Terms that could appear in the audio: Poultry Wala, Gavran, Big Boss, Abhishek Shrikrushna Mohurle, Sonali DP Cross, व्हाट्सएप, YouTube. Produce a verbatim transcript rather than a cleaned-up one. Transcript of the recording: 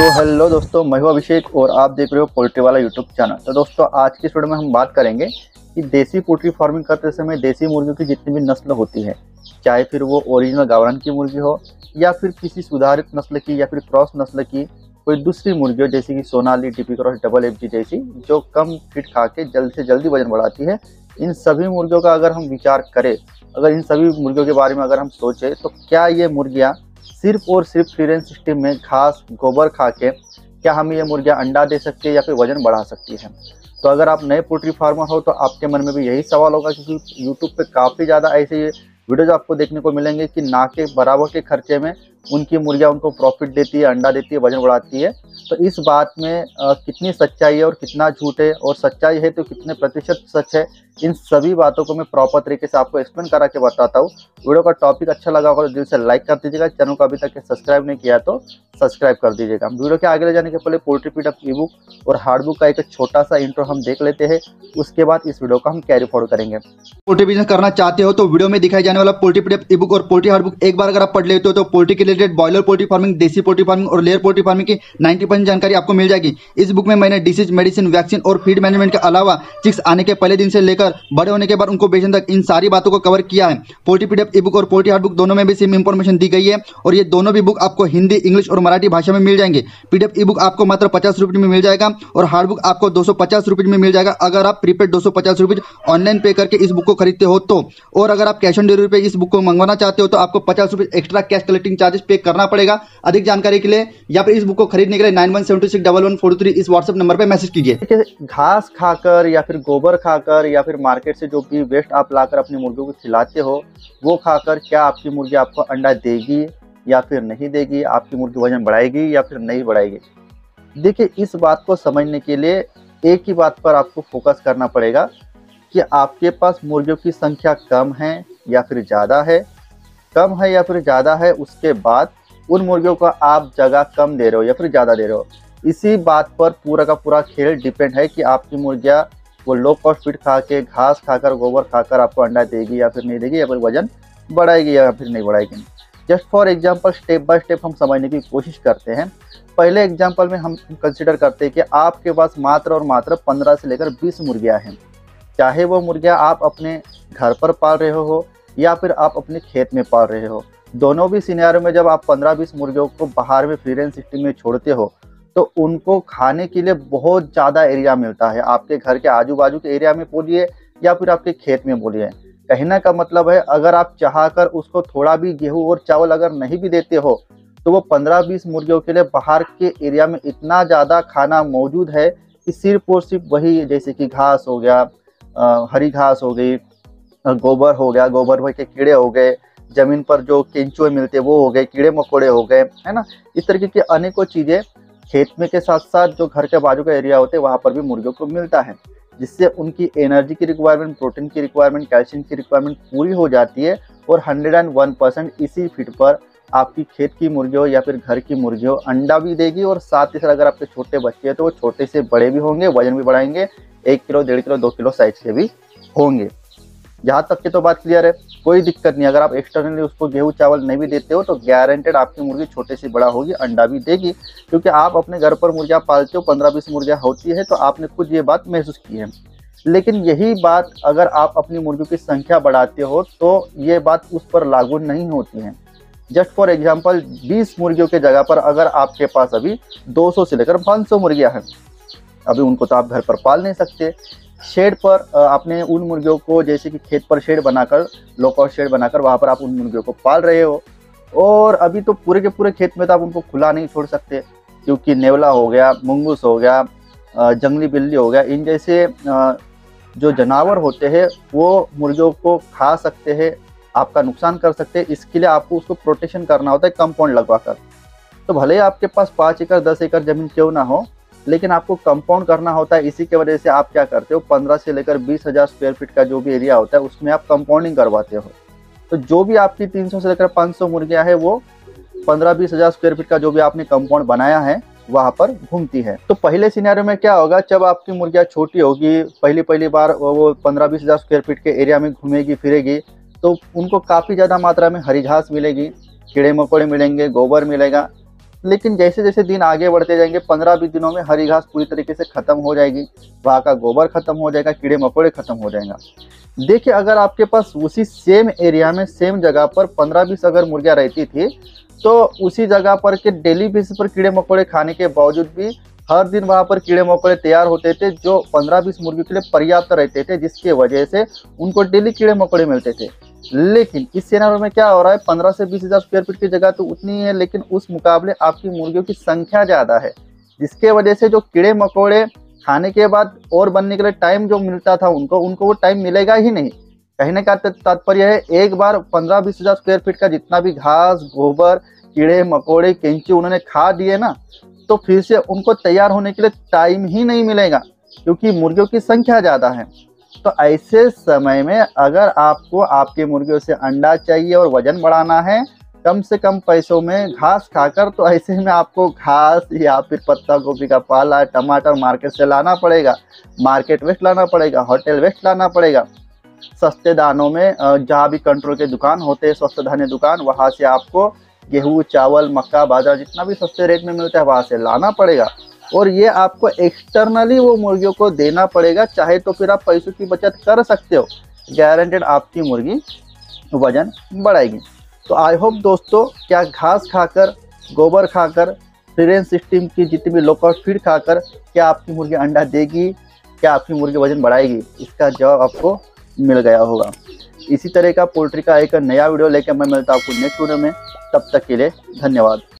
So hello दोस्तों, मैं हूं अभिषेक और आप देख रहे हो पोल्ट्री वाला यूट्यूब चैनल। तो दोस्तों आज की वीडियो में हम बात करेंगे कि देसी पोल्ट्री फार्मिंग करते समय देसी मुर्गियों की जितनी भी नस्ल होती है, चाहे फिर वो ओरिजिनल गावरान की मुर्गी हो या फिर किसी सुधारित नस्ल की या फिर क्रॉस नस्ल की कोई दूसरी मुर्गी हो, जैसे कि Sonali, DP cross, double F G जैसी जो कम फीट खा के जल्द से जल्दी वजन बढ़ाती है। इन सभी मुर्गियों का अगर हम विचार करें, अगर इन सभी मुर्गियों के बारे में अगर हम सोचें तो क्या ये मुर्गियाँ सिर्फ और सिर्फ फ्री रेंज सिस्टम में घास गोबर खा के क्या हमें ये मुर्गियाँ अंडा दे सकती है या फिर वजन बढ़ा सकती है? तो अगर आप नए पोल्ट्री फार्मर हो तो आपके मन में भी यही सवाल होगा, क्योंकि यूट्यूब पे काफ़ी ज़्यादा ऐसे वीडियोज आपको देखने को मिलेंगे कि ना के बराबर के खर्चे में उनकी मुर्गियाँ उनको प्रॉफिट देती है, अंडा देती है, वजन बढ़ाती है। तो इस बात में कितनी सच्चाई है और कितना झूठ है, और सच्चाई है तो कितने प्रतिशत सच है, इन सभी बातों को मैं प्रॉपर तरीके से आपको एक्सप्लेन करा के बताता हूँ। वीडियो का टॉपिक अच्छा लगा होगा तो दिल से लाइक कर दीजिएगा, चैनल को अभी तक सब्सक्राइब नहीं किया तो सब्सक्राइब कर दीजिएगा। वीडियो के आगे ले जाने के पहले पोल्ट्री फीड ई बुक और हार्ड बुक का एक छोटा सा इंट्रो हम देख लेते हैं, उसके बाद इस वीडियो का हम कैरी फॉरवर्ड करेंगे। पोल्ट्री बिजनेस करना चाहते हो तो वीडियो में दिखाई जाने वाला पोल्ट्री फीड ई बुक और पोल्ट्री हार्ड बुक एक बार अगर आप पढ़ लेते हो तो पोल्ट्री के रिलेटेड बॉयलर पोल्ट्री फार्मिंग, देसी पोल्ट्री फार्मिंग और लेयर पोल्ट्री फार्मिंग की नाइन्टी जानकारी आपको मिल जाएगी। इस बुक में मैंने डिसीज, मेडिसिन, वैक्सीन और फीड मैनेजमेंट के अलावा चिक्स आने के पहले दिन से लेकर बड़े होने के बाद उनको बेचने तक इन सारी बातों को कवर किया है। पोल्ट्री पीडीएफ ई बुक और पोल्ट्री हार्ड बुक दोनों में भी सेम इंफॉर्मेशन दी गई है और ये दोनों भी बुक आपको हिंदी, इंग्लिश और मराठी भाषा में मिल जाएंगे। पीडीएफ ई बुक आपको मात्र पचास रुपए में मिल जाएगा और हार्ड बुक आपको दो सौ पचास रुपए में मिल जाएगा अगर आप प्रीपेड दो सौ पचास रुपए ऑनलाइन पे करके इस बुक को खरीदते हो तो। और अगर आप कैश ऑन डिलीवरी पे इस बुक को मंगवाना चाहते हो तो आपको पचास रुपए एक्स्ट्रा कैश कलेक्टिंग चार्जेस पे करना पड़ेगा। अधिक जानकारी के लिए या फिर इस बुक को खरीदने के लिए nine one seven two six one one four three इस व्हाट्सएप नंबर पे मैसेज कीजिए। घास खाकर या फिर गोबर खाकर या फिर मार्केट से जो भी वेस्ट आप लाकर अपनी मुर्गियों को खिलाते हो, वो खाकर क्या आपकी मुर्गी आपको अंडा देगी या फिर नहीं देगी, आपकी मुर्गी वजन बढ़ाएगी या फिर नहीं बढ़ाएगी? देखिए, इस बात को समझने के लिए एक ही बात पर आपको फोकस करना पड़ेगा कि आपके पास मुर्गियों की संख्या कम है या फिर ज़्यादा है, कम है या फिर ज़्यादा है। उसके बाद उन मुर्गियों को आप जगह कम दे रहे हो या फिर ज़्यादा दे रहे हो। इसी बात पर पूरा का पूरा खेल डिपेंड है कि आपकी मुर्गियाँ वो लो कॉस्ट फीड खा के, घास खाकर, गोबर खाकर आपको अंडा देगी या फिर नहीं देगी, या फिर वजन बढ़ाएगी या फिर नहीं बढ़ाएगी। Just for example step by step हम समझने की कोशिश करते हैं। पहले एग्जांपल में हम कंसिडर करते हैं कि आपके पास मात्र और मात्र पंद्रह से लेकर बीस मुर्गियाँ हैं। चाहे वो मुर्गियाँ आप अपने घर पर पाल रहे हो या फिर आप अपने खेत में पाल रहे हो, दोनों भी सिनेरियो में जब आप पंद्रह बीस मुर्गियों को बाहर में फ्री रेंज सिस्टम में छोड़ते हो तो उनको खाने के लिए बहुत ज़्यादा एरिया मिलता है। आपके घर के आजू बाजू के एरिया में बोलिए या फिर आपके खेत में बोलिए। कहने का मतलब है अगर आप चाह कर उसको थोड़ा भी गेहूं और चावल अगर नहीं भी देते हो तो वो पंद्रह बीस मुर्गियों के लिए बाहर के एरिया में इतना ज़्यादा खाना मौजूद है कि सिर्फ और सिर्फ वही, जैसे कि घास हो गया, हरी घास हो गई, गोबर हो गया, गोबर के कीड़े हो गए, ज़मीन पर जो केंचुए मिलते हैं वो हो गए, कीड़े मकोड़े हो गए, है ना। इस तरीके की अनेकों चीज़ें खेत में के साथ साथ जो घर के बाजू का एरिया होते हैं वहाँ पर भी मुर्गियों को मिलता है, जिससे उनकी एनर्जी की रिक्वायरमेंट, प्रोटीन की रिक्वायरमेंट, कैल्शियम की रिक्वायरमेंट पूरी हो जाती है और हंड्रेड एंड वन परसेंट इसी फीड पर आपकी खेत की मुर्गी हो या फिर घर की मुर्गी हो अंडा भी देगी। और साथ ही साथ अगर आपके छोटे बच्चे हैं तो वो छोटे से बड़े भी होंगे, वजन भी बढ़ाएंगे, एक किलो डेढ़ किलो दो किलो साइज के भी होंगे। यहाँ तक की तो बात क्लियर है, कोई दिक्कत नहीं। अगर आप एक्सटर्नली उसको गेहूं चावल नहीं भी देते हो तो गारंटेड आपकी मुर्गी छोटे से बड़ा होगी, अंडा भी देगी, क्योंकि आप अपने घर पर मुर्गियाँ पालते हो, पंद्रह बीस मुर्गियाँ होती है तो आपने खुद ये बात महसूस की है। लेकिन यही बात अगर आप अपनी मुर्गियों की संख्या बढ़ाते हो तो ये बात उस पर लागू नहीं होती है। जस्ट फॉर एग्जाम्पल बीस मुर्गियों के जगह पर अगर आपके पास अभी दो सौ से लेकर पाँच सौ मुर्गियाँ हैं, अभी उनको तो आप घर पर पाल नहीं सकते। शेड पर आपने उन मुर्गियों को, जैसे कि खेत पर शेड बनाकर, लो कॉस्ट शेड बनाकर वहाँ पर आप उन मुर्गियों को पाल रहे हो, और अभी तो पूरे के पूरे खेत में तो आप उनको खुला नहीं छोड़ सकते, क्योंकि नेवला हो गया, मंगूस हो गया, जंगली बिल्ली हो गया, इन जैसे जो जानवर होते हैं वो मुर्गियों को खा सकते हैं, आपका नुकसान कर सकते हैं। इसके लिए आपको उसको प्रोटेक्शन करना होता है कंपाउंड लगवा कर। तो भले ही आपके पास पाँच एकड़ दस एकड़ ज़मीन क्यों ना हो, लेकिन आपको कंपाउंड करना होता है। इसी के वजह से आप क्या करते हो, पंद्रह से लेकर बीस हज़ार स्क्वायर फीट का जो भी एरिया होता है उसमें आप कंपाउंडिंग करवाते हो। तो जो भी आपकी तीन सौ से लेकर पाँच सौ मुर्गियाँ है वो पंद्रह बीस हज़ार स्क्वायर फीट का जो भी आपने कंपाउंड बनाया है वहाँ पर घूमती है। तो पहले सिनेरियो में क्या होगा, जब आपकी मुर्गियाँ छोटी होगी, पहली पहली बार वो पंद्रह बीस हज़ार स्क्वायर फीट के एरिया में घूमेगी फिरेगी, तो उनको काफ़ी ज़्यादा मात्रा में हरी घास मिलेगी, कीड़े मकोड़े मिलेंगे, गोबर मिलेगा। लेकिन जैसे जैसे दिन आगे बढ़ते जाएंगे पंद्रह बीस दिनों में हरी घास पूरी तरीके से खत्म हो जाएगी, वहाँ का गोबर खत्म हो जाएगा, कीड़े मकोड़े खत्म हो जाएगा। देखिए अगर आपके पास उसी सेम एरिया में सेम जगह पर पंद्रह बीस अगर मुर्गियाँ रहती थी तो उसी जगह पर के डेली बेसिस पर कीड़े मकोड़े खाने के बावजूद भी हर दिन वहाँ पर कीड़े मकोड़े तैयार होते थे जो पंद्रह बीस मुर्गियों के लिए पर्याप्त रहते थे, जिसके वजह से उनको डेली कीड़े मकोड़े मिलते थे। लेकिन इस सिनेरियो में क्या हो रहा है, पंद्रह से बीस हज़ार स्क्वायर फीट की जगह तो उतनी है लेकिन उस मुकाबले आपकी मुर्गियों की संख्या ज़्यादा है, जिसके वजह से जो कीड़े मकोड़े खाने के बाद और बनने के लिए टाइम जो मिलता था उनको उनको वो टाइम मिलेगा ही नहीं। कहने का तात्पर्य है एक बार पंद्रह बीस हज़ार स्क्वायर फीट का जितना भी घास गोबर कीड़े मकोड़े केंची उन्होंने खा दिए ना तो फिर से उनको तैयार होने के लिए टाइम ही नहीं मिलेगा क्योंकि मुर्गियों की संख्या ज़्यादा है। तो ऐसे समय में अगर आपको आपके मुर्गियों से अंडा चाहिए और वज़न बढ़ाना है कम से कम पैसों में घास खाकर, तो ऐसे में आपको घास या फिर पत्ता गोभी का पाला टमाटर मार्केट से लाना पड़ेगा, मार्केट वेस्ट लाना पड़ेगा, होटल वेस्ट लाना पड़ेगा। सस्ते दानों में जहाँ भी कंट्रोल के दुकान होते हैं सस्ते धान्य दुकान, वहाँ से आपको गेहूँ चावल मक्का बाजरा जितना भी सस्ते रेट में मिलता है वहाँ से लाना पड़ेगा और ये आपको एक्सटर्नली वो मुर्गियों को देना पड़ेगा। चाहे तो फिर आप पैसों की बचत कर सकते हो, गारंटेड आपकी मुर्गी वजन बढ़ाएगी। तो आई होप दोस्तों क्या घास खाकर गोबर खाकर ड्रेन सिस्टम की जितनी भी लोकल फीड खाकर क्या आपकी मुर्गी अंडा देगी, क्या आपकी मुर्गी वजन बढ़ाएगी, इसका जवाब आपको मिल गया होगा। इसी तरह का पोल्ट्री का एक नया वीडियो लेकर मैं मिलता हूँ आपको नेक्स्ट वीडियो में, तब तक के लिए धन्यवाद।